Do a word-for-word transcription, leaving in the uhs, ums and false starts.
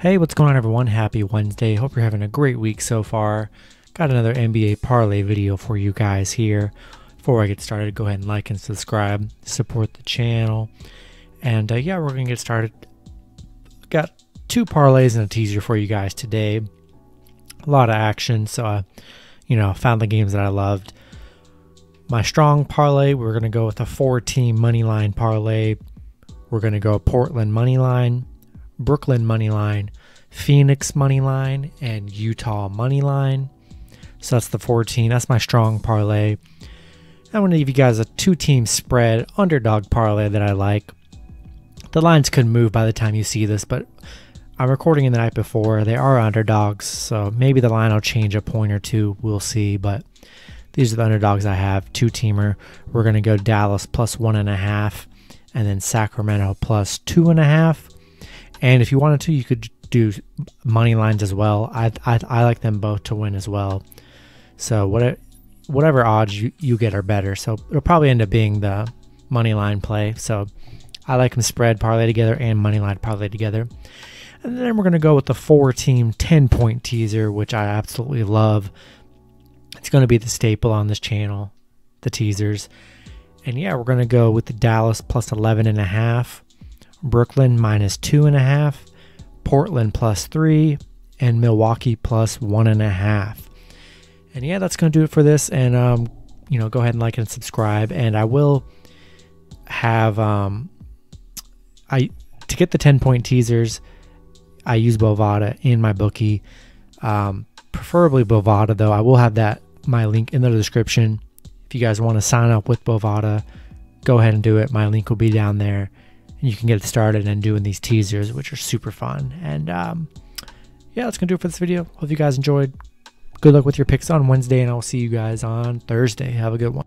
Hey, what's going on everyone? Happy Wednesday. Hope you're having a great week so far. Got another N B A parlay video for you guys here. Before I get started, go ahead and like and subscribe, support the channel. And uh, yeah, we're gonna get started. Got two parlays and a teaser for you guys today. A lot of action, so I, you know, found the games that I loved. My strong parlay, we're gonna go with a four-team money line parlay. We're gonna go Portland money line, Brooklyn money line, Phoenix money line, and Utah money line. So that's the fourteen. That's my strong parlay. I want to give you guys a two-team spread underdog parlay that I like. The lines could move by the time you see this, but I'm recording in the night before. They are underdogs, so maybe the line will change a point or two. We'll see, but these are the underdogs I have. Two-teamer. We're going to go Dallas plus one and a half, and then Sacramento plus two and a half. And if you wanted to, you could do money lines as well. I I, I like them both to win as well. So what, whatever odds you, you get are better. So it'll probably end up being the money line play. So I like them spread parlay together and money line parlay together. And then we're going to go with the four-team ten-point teaser, which I absolutely love. It's going to be the staple on this channel, the teasers. And yeah, we're going to go with the Dallas plus eleven and a half. Brooklyn minus two and a half, Portland plus three, and Milwaukee plus one and a half. And yeah, that's going to do it for this. And, um, you know, go ahead and like and subscribe. And I will have, um, I, to get the ten point teasers, I use Bovada in my bookie. Um, preferably Bovada though. I will have that, my link in the description. If you guys want to sign up with Bovada, go ahead and do it. My link will be down there. And you can get started and doing these teasers, which are super fun. And um, yeah, that's going to do it for this video. Hope you guys enjoyed. Good luck with your picks on Wednesday, and I'll see you guys on Thursday. Have a good one.